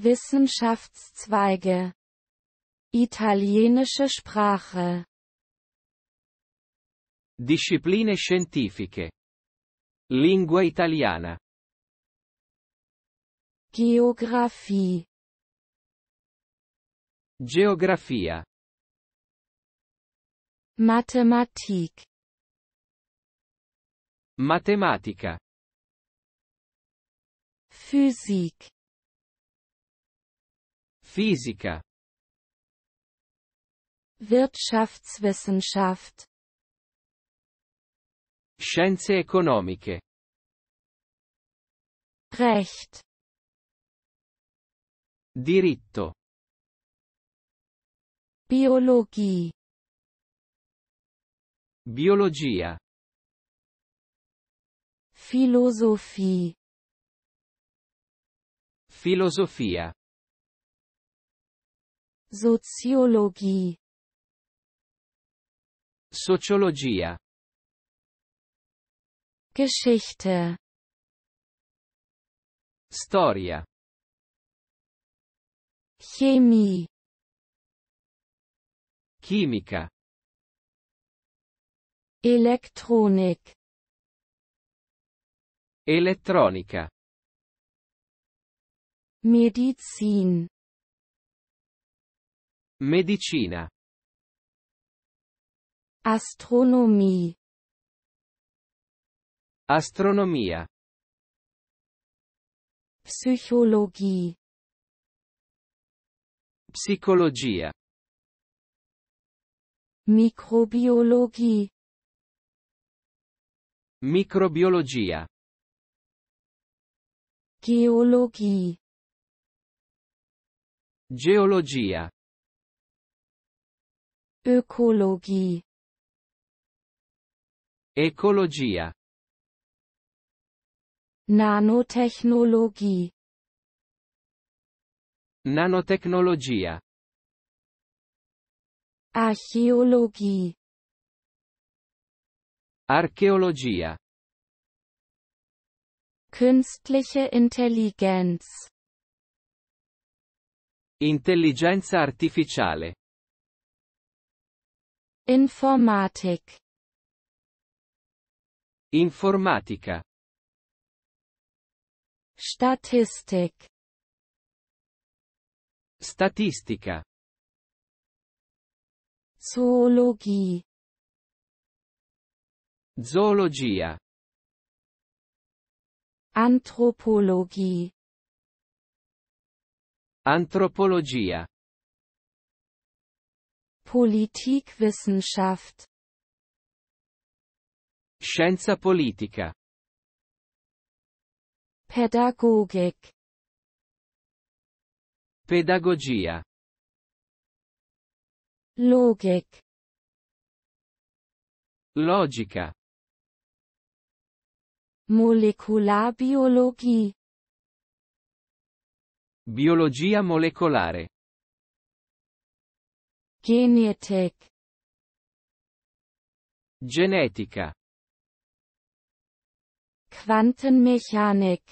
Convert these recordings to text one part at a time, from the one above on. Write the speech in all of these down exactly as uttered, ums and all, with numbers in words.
Wissenschaftszweige. Italienische Sprache. Discipline scientifiche. Lingua italiana. Geografie. Geografia. Mathematik. Matematica. Physik. Fisica. Wirtschaftswissenschaft. Scienze economiche. Recht. Diritto. Biologie. Biologia. Philosophie. Filosofia. Soziologie. Sociologia. Geschichte. Storia. Chemie. Chimica. Elektronik. Elettronica. Medizin. Medicina. Astronomie. Astronomia. Psychologie. Psicologia. Mikrobiologie. Microbiologia. Geologie. Geologia. Ökologie. Ecologia. Nanotechnologie. Nanotecnologia. Archäologie. Archeologia. Künstliche Intelligenz. Intelligenza artificiale. Informatik. Informatica. Statistik. Statistica. Zoologie. Zoologia. Antropologie. Antropologia. Politikwissenschaft. Scienza politica. Pädagogik. Pedagogia. Logik. Logica. Molekularbiologie. Biologia molecolare. Genetik. Genetica. Quantenmechanik.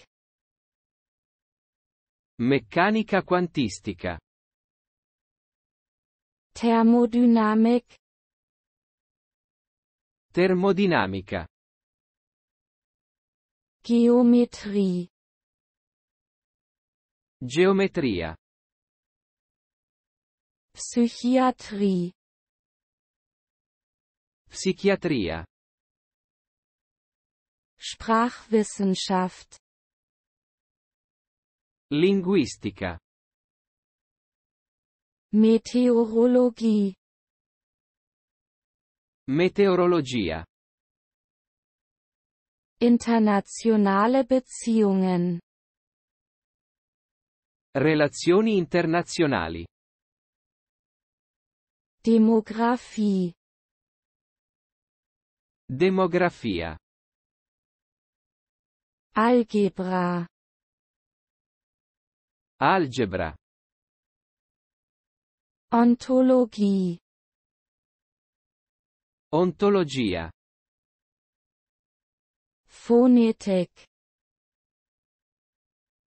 Meccanica quantistica. Thermodynamik. Termodinamica. Geometrie. Geometria. Psychiatrie. Psichiatria. Sprachwissenschaft. Linguistica. Meteorologie. Meteorologia. Internationale Beziehungen. Relazioni internazionali. Demografie. Demografia. Algebra. Algebra. Ontologie. Ontologia. Phonetik.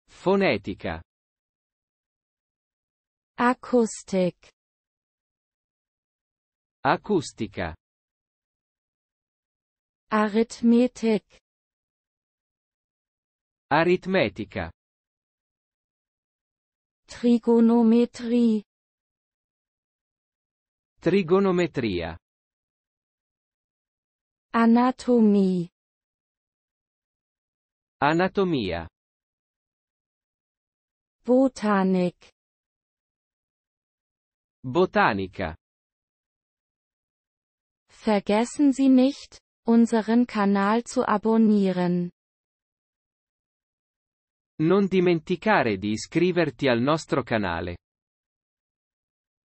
Fonetica. Akustik. Acustica. Arithmetik. Aritmetica. Trigonometrie. Trigonometria. Anatomie. Anatomia. Botanik. Botanica. Vergessen Sie nicht, unseren Kanal zu abonnieren. Non dimenticare di iscriverti al nostro canale.